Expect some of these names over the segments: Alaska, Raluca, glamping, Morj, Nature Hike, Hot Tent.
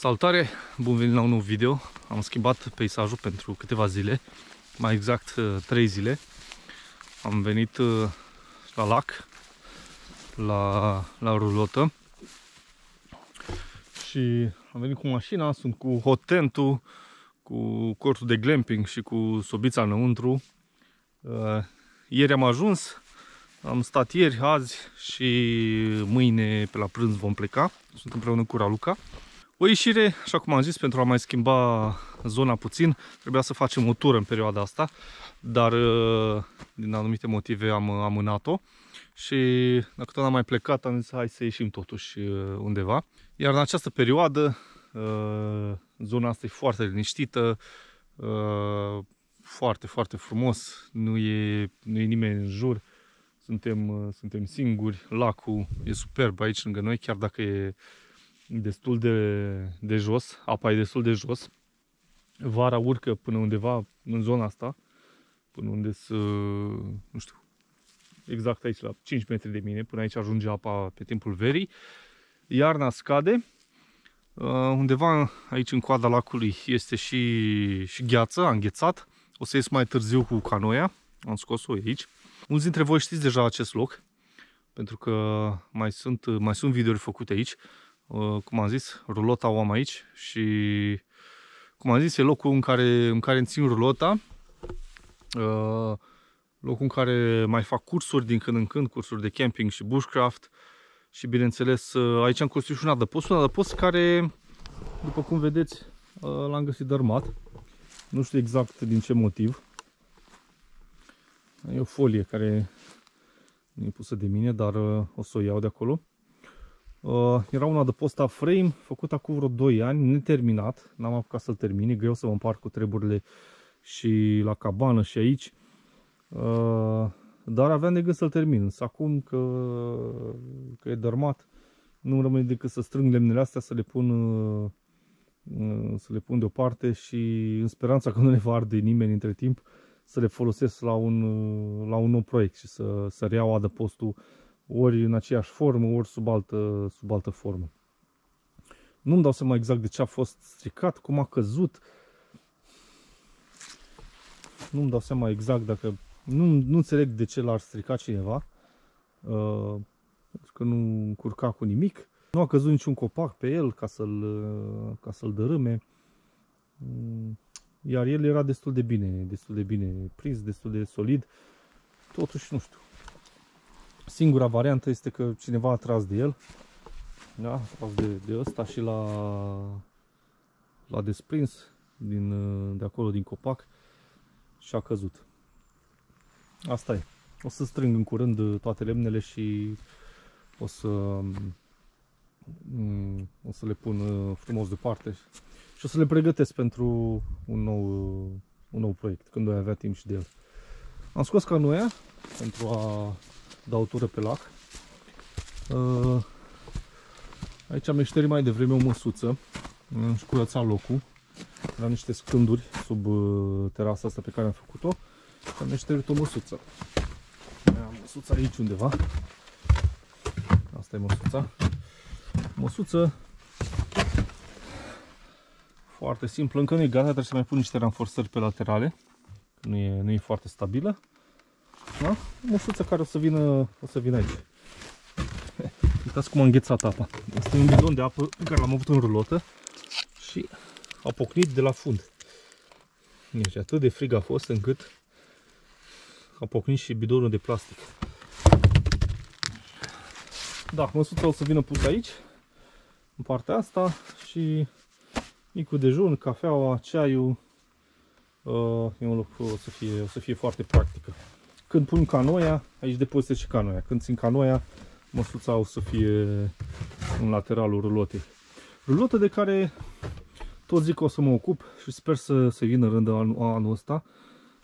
Salutare, bun venit la un nou video. Am schimbat peisajul pentru câteva zile, mai exact 3 zile. Am venit la lac, la rulotă și am venit cu mașina, sunt cu hot tentul, cu cortul de glamping și cu sobița înăuntru. Ieri am ajuns, am stat ieri, azi și mâine pe la prânz vom pleca. Sunt împreună cu Raluca. O ieșire, așa cum am zis, pentru a mai schimba zona puțin. Trebuia să facem o tură în perioada asta, dar din anumite motive am amânat-o. Și dacă tot n-am mai plecat, am zis hai să ieșim totuși undeva. Iar în această perioadă, zona asta e foarte liniștită, foarte, foarte frumos, nu e nimeni în jur. Suntem singuri, lacul e superb aici lângă noi, chiar dacă e destul de jos, apa e destul de jos. Vara urcă până undeva în zona asta, până unde să, nu știu, exact aici la 5 metri de mine, până aici ajunge apa pe timpul verii. Iarna scade, undeva aici în coada lacului este și gheață, a înghețat. O să ies mai târziu cu canoia, am scos-o aici. Mulți dintre voi știți deja acest loc, pentru că mai sunt videouri făcute aici. Cum am zis, rulota o am aici și, cum am zis, e locul în care îmi țin rulota, locul în care mai fac cursuri din când în când, cursuri de camping și bushcraft și, bineînțeles, aici am construit și un adăpost care, după cum vedeți, l-am găsit dărmat. Nu știu exact din ce motiv. E o folie care nu e pusă de mine, dar o să o iau de acolo. Era un adăpost a frame făcut acum vreo 2 ani, neterminat, n-am apucat să-l termin, e greu să mă împart cu treburile și la cabană și aici, dar aveam de gând să-l termin, însă acum că e dărmat, nu-mi rămâne decât să strâng lemnele astea, să le pun deoparte și în speranța că nu le va arde nimeni între timp, să le folosesc la un nou proiect și să reiau adăpostul ori în aceeași formă, ori sub altă formă. Nu-mi dau seama exact de ce a fost stricat, cum a căzut. Nu-mi dau seama exact dacă... Nu înțeleg de ce l-ar strica cineva. Că nu încurca cu nimic. Nu a căzut niciun copac pe el ca să-l dărâme. Iar el era destul de bine prins, destul de solid. Totuși, nu știu. Singura variantă este că cineva a tras de el, da? A tras de ăsta și l-a desprins de acolo din copac și a căzut. Asta e. O să strâng în curând toate lemnele și o să le pun frumos deoparte și o să le pregătesc pentru un nou proiect, când voi avea timp și de el. Am scos canoia pentru a da o tură pe lac. Aici am ieșterit mai devreme o măsuță și curățat locul. Era niște scânduri sub terasa asta pe care am făcut-o. Am ieșterit o măsuță. Am măsuța aici undeva. Asta e măsuța. Măsuță foarte simplă, încă nu e gata, trebuie să mai pun niște ranforsări pe laterale. Nu e foarte stabilă. Da? Măsuță care o să vină aici. Uitați cum a înghețat apa. Este un bidon de apă pe care l-am avut în rulotă și a pocnit de la fund. Deci atât de frig a fost încât a pocnit și bidonul de plastic. Da, măsuța o să vină pus aici, în partea asta, și micul dejun, cafeaua, ceaiul, e un loc o să fie foarte practică. Când pun canoia, aici depozitez și canoia. Când țin canoia, măsuța o să fie în lateralul rulotei. Rulotă de care tot zic că o să mă ocup și sper să se vină rândul anul ăsta.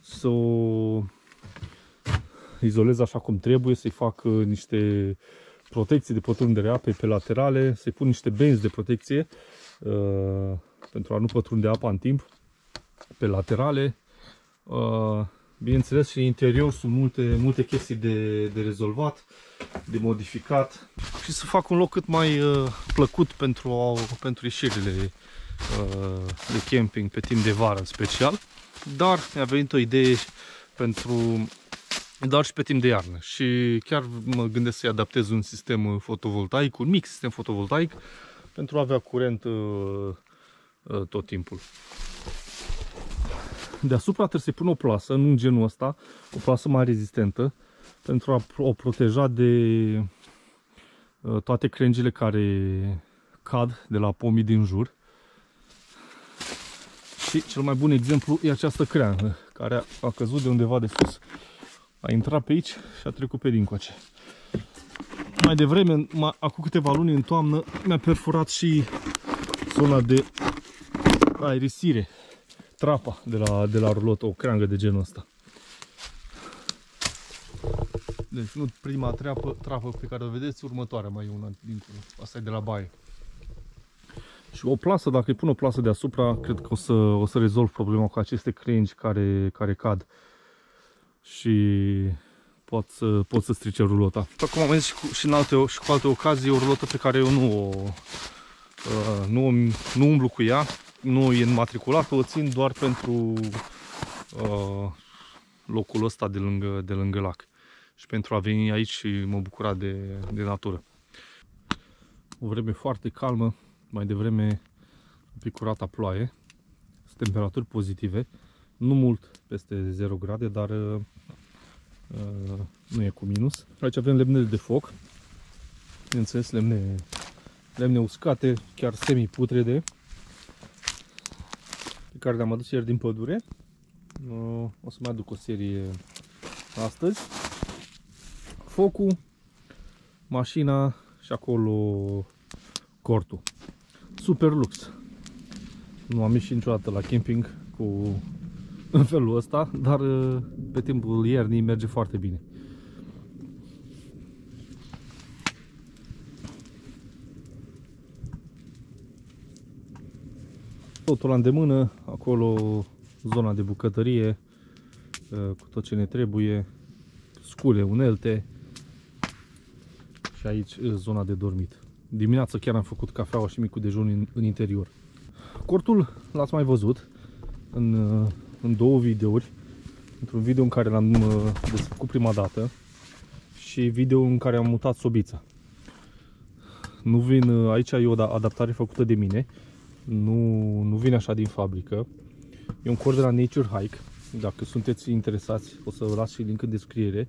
Să o izolez așa cum trebuie, să-i fac niște protecții de pătrundere apei pe laterale, să-i pun niște benzi de protecție pentru a nu pătrunde apa în timp pe laterale. Bineînțeles și interior sunt multe chestii de rezolvat, de modificat și să fac un loc cât mai plăcut pentru ieșirile de camping pe timp de vară în special. Dar mi-a venit o idee dar și pe timp de iarnă și chiar mă gândesc să-i adaptez un sistem fotovoltaic, un mic sistem fotovoltaic pentru a avea curent tot timpul. Deasupra trebuie să-i pun o plasă, nu în genul ăsta, o plasă mai rezistentă pentru a o proteja de toate crengile care cad de la pomii din jur. Și cel mai bun exemplu e această creangă care a căzut de undeva de sus, a intrat pe aici și a trecut pe dincoace. Mai devreme, acum câteva luni în toamnă, mi-a perforat și zona de aerisire, trapa de la rulot, o creangă de genul ăsta. Deci nu prima trapă pe care o vedeți, următoarea mai e una dincolo. Asta e de la baie. Și o plasă, dacă îi pun o plasă deasupra, cred că o să rezolv problema cu aceste crengi care cad și pot să strice rulota. Cum am zis și cu alte ocazii, o rulotă pe care eu nu umblu cu ea, nu e înmatriculată, o țin doar pentru locul ăsta de lângă lac și pentru a veni aici și mă bucura de natură. O vreme foarte calmă, mai devreme a picurat a ploaie, sunt temperaturi pozitive, nu mult peste 0 grade, dar nu e cu minus. Aici avem lemnele de foc, bineînțeles lemne uscate, chiar semi-putrede, pe care le-am adus ieri din pădure. O să mai aduc o serie astăzi. Focul, mașina și acolo cortul. Super lux. Nu am ieșit niciodată la camping în felul ăsta, dar pe timpul iernii merge foarte bine. Totul la îndemână, acolo zona de bucătărie cu tot ce ne trebuie, scule, unelte și aici zona de dormit. Dimineața chiar am făcut cafeaua și micul dejun în interior. Cortul l-ați mai văzut în două videouri, într-un video în care l-am desfăcut prima dată și video în care am mutat sobița. Nu vin, aici e o adaptare făcută de mine, nu vine așa din fabrică. E un cort de la Nature Hike, dacă sunteți interesați o să las și link în descriere.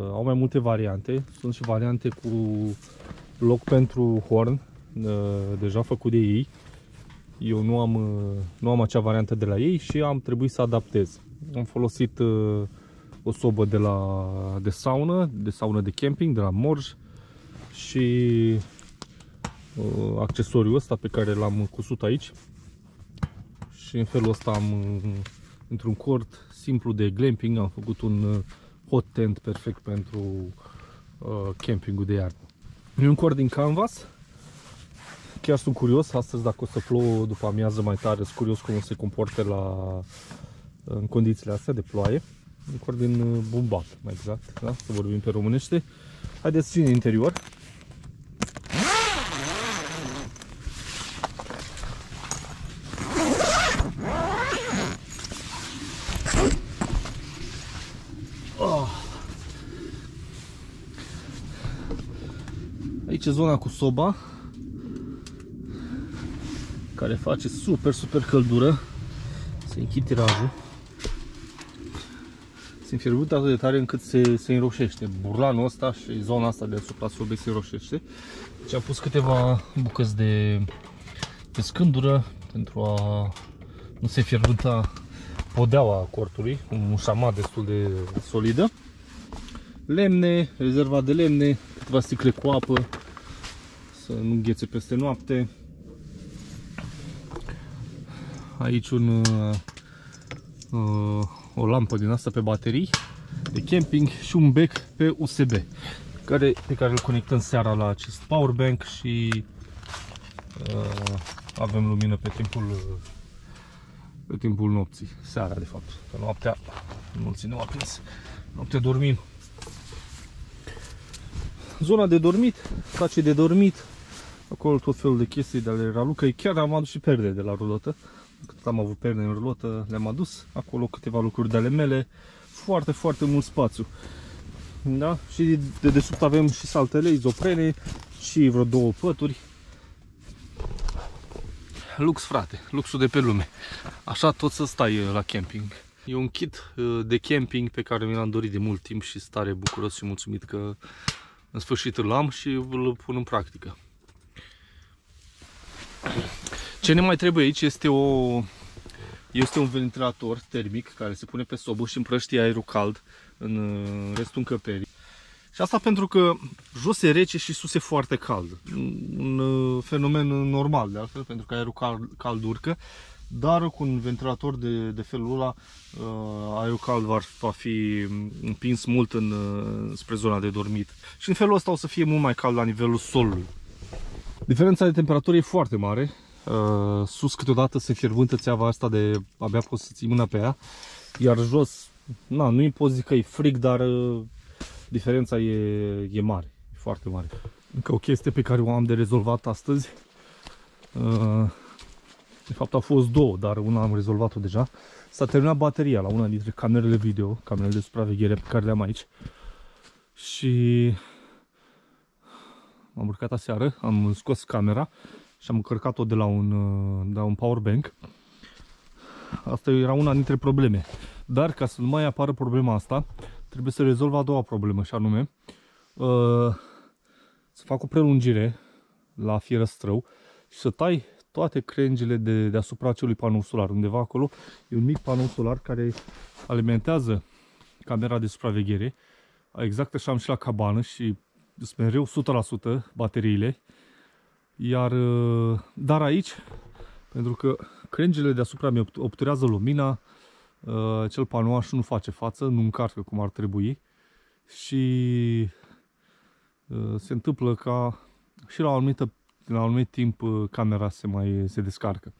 Au mai multe variante, sunt și variante cu loc pentru horn, deja făcut de ei. Eu nu am acea variantă de la ei și am trebuit să adaptez. Am folosit o sobă de saună de camping, de la Morj și accesoriul ăsta pe care l-am cusut aici. Și în felul ăsta am, într-un cort simplu de glamping, am făcut un hot tent perfect pentru campingul de iarnă. E un cort din canvas. Chiar sunt curios, astăzi dacă o să plouă după amiază mai tare, sunt curios cum o să se comporte în condițiile astea de ploaie. Un cort din bumbac, mai exact, da? Să vorbim pe românește. Haideți și în interior. Aici e zona cu soba, care face super căldură. Se închid tirajul. Se înfierbinte atât de tare încât se înroșește. Burlanul ăsta și zona asta deasupra sobei se înroșește. Deci am pus câteva bucăți de scândură pentru a nu se fierbânta podeaua cortului, un șamat destul de solidă. Lemne, rezerva de lemne, câteva sticle cu apă să nu înghețe peste noapte. Aici o lampă din asta pe baterii de camping și un bec pe USB pe care îl conectăm seara la acest power bank și avem lumină pe timpul pe timpul nopții, seara de fapt, că noaptea nu-l ținem aprins, noaptea dormim. Zona de dormit, place de dormit, acolo tot felul de chestii de ale Raluca, chiar am adus și perde de la rulotă, cât am avut perne în rulotă le-am adus, acolo câteva lucruri de ale mele, foarte, foarte mult spațiu. Da? Și de desubt avem și saltele, izoprene și vreo două pături. Lux, frate, luxul de pe lume. Așa tot să stai la camping. E un kit de camping pe care mi l-am dorit de mult timp și sunt tare bucuros și mulțumit că în sfârșit îl am și îl pun în practică. Ce ne mai trebuie aici este un ventilator termic care se pune pe sobă și împrăștie aerul cald în restul încăperii. Și asta pentru că jos e rece și sus e foarte cald. Un fenomen normal de altfel, pentru că aerul cald urcă, dar cu un ventilator de felul ăla, aerul cald va fi împins mult spre zona de dormit. Și în felul ăsta o să fie mult mai cald la nivelul solului. Diferența de temperatură e foarte mare. Sus câteodată se fierbântă țeava asta de abia poți să ții mâna pe ea, iar jos, na, nu-i poți zic că e frig, dar diferența e mare, e foarte mare. Încă o chestie pe care o am de rezolvat astăzi, de fapt au fost două, dar una am rezolvat-o deja. S-a terminat bateria la una dintre camerele video, camerele de supraveghere pe care le am aici și m-am urcat aseară, am scos camera și am încărcat-o de la un powerbank. Asta era una dintre probleme. Dar ca să nu mai apară problema asta, trebuie să rezolv a doua problemă, și anume să fac o prelungire la fierăstrău și să tai toate crengile deasupra acelui panou solar. Undeva acolo e un mic panou solar care alimentează camera de supraveghere. Exact așa am și la cabană și sunt mereu 100% bateriile. Dar aici, pentru că crengile deasupra mi obturează lumina, cel panouaș nu face față, nu încarcă cum ar trebui și se întâmplă ca și la un anumit timp camera se descarcă.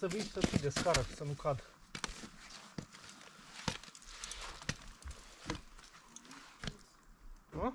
Să vii să fii de scară, să nu cad. A?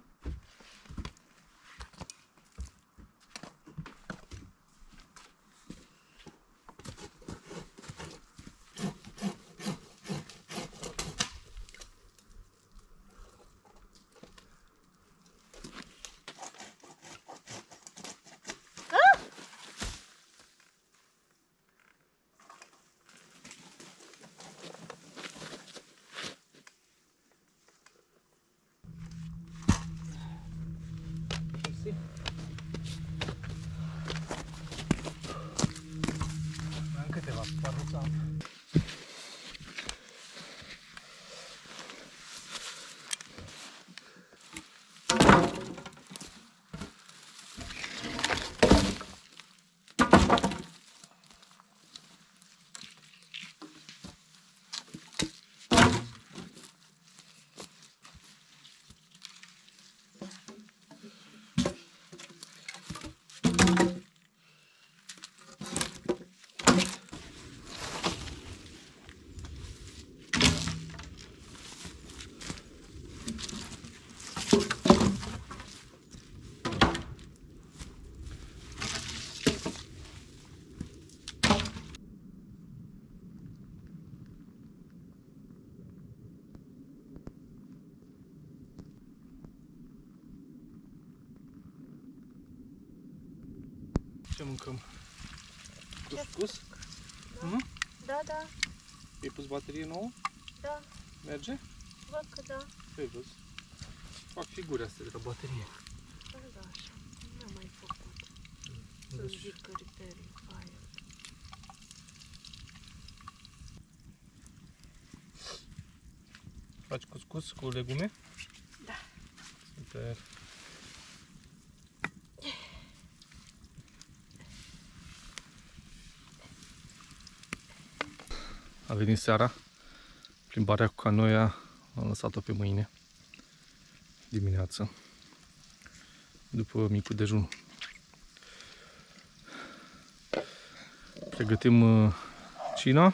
Ce mâncăm? Cuscus? Da. Mm? Da, da. Ai pus baterie nouă? Da. Merge? Văd că da. Ai văzut? Fac figuri astea de la baterie. Da, da, așa. Nu am mai făcut. Să-ți zic că riperi aia. Faci cuscuz cu legume? Da. Super. A venit seara, plimbarea cu canoia am lăsat-o pe mâine dimineață, după micul dejun. Pregătim cina,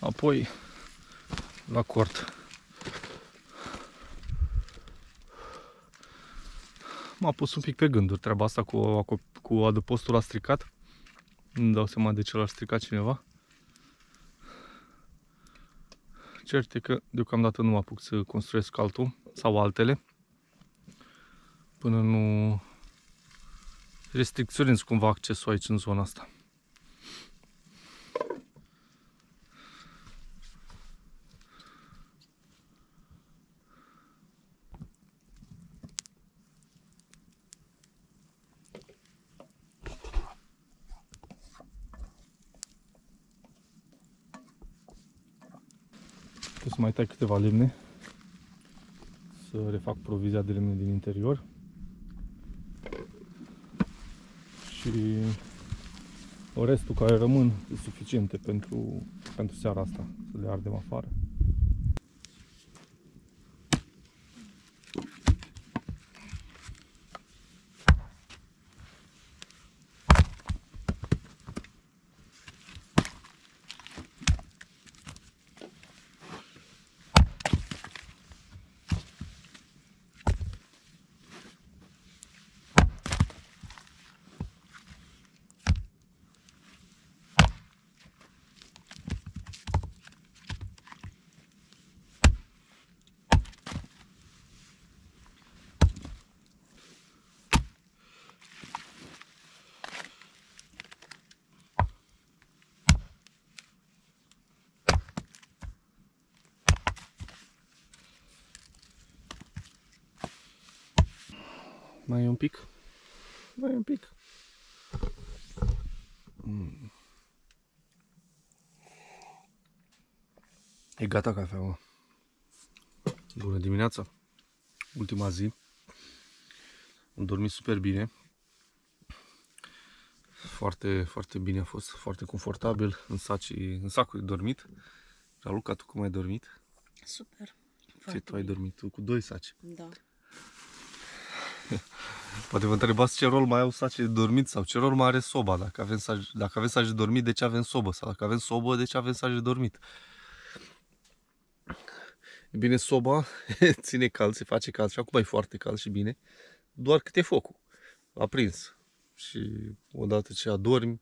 apoi la cort. M-a pus un pic pe gânduri treaba asta cu adăpostul a stricat. Nu-mi dau seama de ce l-a stricat cineva. Cert e că deocamdată nu mă apuc să construiesc altul sau altele până nu restricționez cumva accesul aici în zona asta. Să mai tai câteva lemne, să refac provizia de lemne din interior și restul care rămân e suficiente pentru seara asta, să le ardem afară. Mai e un pic? Mai e un pic. E gata cafeaua. Bună dimineața! Ultima zi. Am dormit super bine. Foarte, foarte bine a fost. Foarte confortabil. În sacul de dormit. Raluca, tu cum ai dormit? Super. Tu ai dormit tu cu 2 saci. Da. Poate vă întrebați ce rol mai au saci de dormit sau ce rol mai are soba. Dacă avem saci de dormit, de ce avem sobă? Sau dacă avem sobă, de ce avem saci de dormit? E bine, soba ține cald, se face cald și acum e foarte cald și bine. Doar cât e focul aprins. Și odată ce adormi,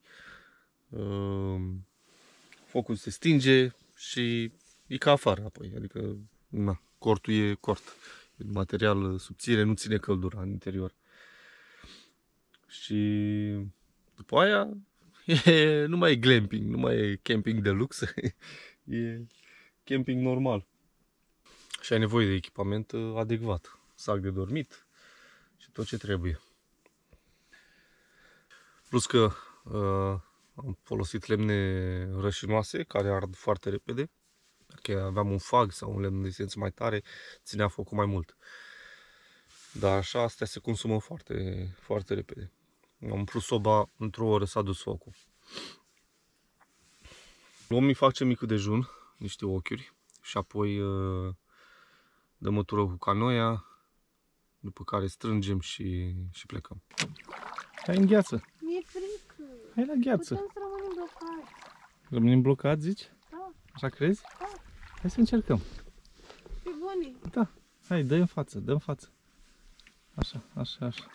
focul se stinge și e ca afară apoi. Adică, na, cortul e cort. Material subțire, nu ține căldura în interior. Și după aia nu mai e glamping, nu mai e camping de lux, e camping normal. Și ai nevoie de echipament adecvat, sac de dormit și tot ce trebuie. Plus că am folosit lemne rășinoase care ard foarte repede. Dacă aveam un fag sau un lemn de esență mai tare, ținea focul mai mult. Dar așa, astea se consumă foarte, foarte repede. Am umplut soba, într-o oră s-a dus focul. Omii face micul dejun, niște ochiuri, și apoi dăm o tură cu canoia, după care strângem și plecăm. Hai în gheață! Mi-e frică! Hai la gheață! Putem să rămânem blocați! Rămânem blocați, zici? Da! Așa crezi? Da! Hai să încercăm. Pe bune. Da. Hai, dă-i în față, dă-i în față. Așa, așa, așa.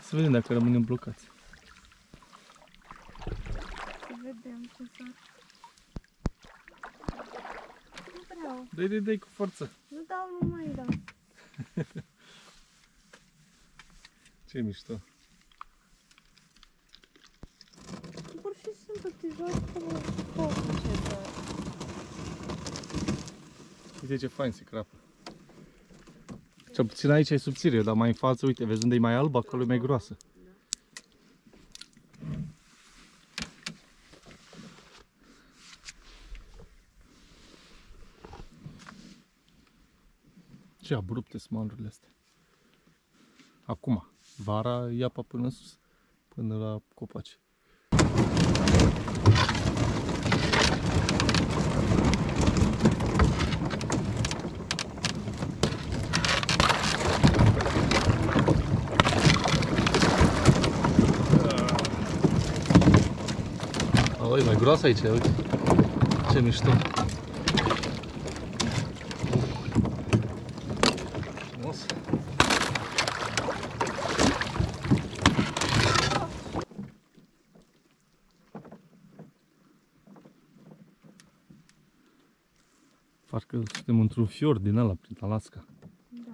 Să vedem dacă rămânem blocați. Să vedem ce fac. Nu vreau. Dă-i cu forță. Nu dau, nu mai dau. Ce mișto. Pur și simplu te joci cu focul acesta. Uite ce fain se crapă. Cel puțin aici e subțire, dar mai în față, uite, vezi unde e mai albă, acolo e mai groasă. Ce abrupte sunt malurile astea. Acum, vara e apa până sus, până la copaci. O, e mai groasă aici, uite, ce mișto. Parcă suntem într-un fiord din ăla, prin Alaska. Da.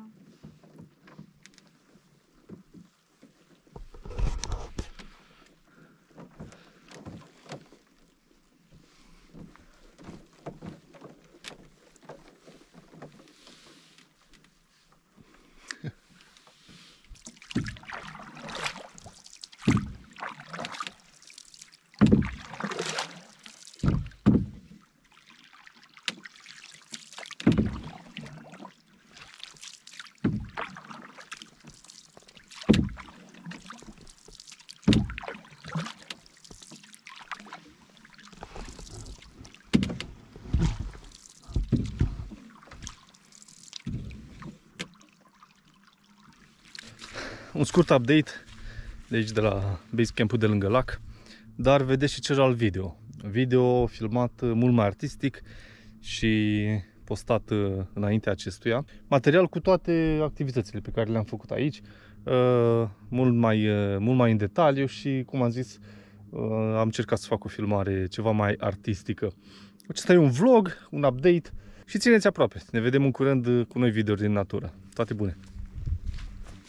Un scurt update de aici, de la base camp-ul de lângă lac, dar vedeți și celălalt video. Video filmat mult mai artistic și postat înaintea acestuia. Material cu toate activitățile pe care le-am făcut aici, mult mai în detaliu și, cum am zis, am încercat să fac o filmare ceva mai artistică. Acesta e un vlog, un update și țineți aproape. Ne vedem în curând cu noi videouri din natură. Toate bune!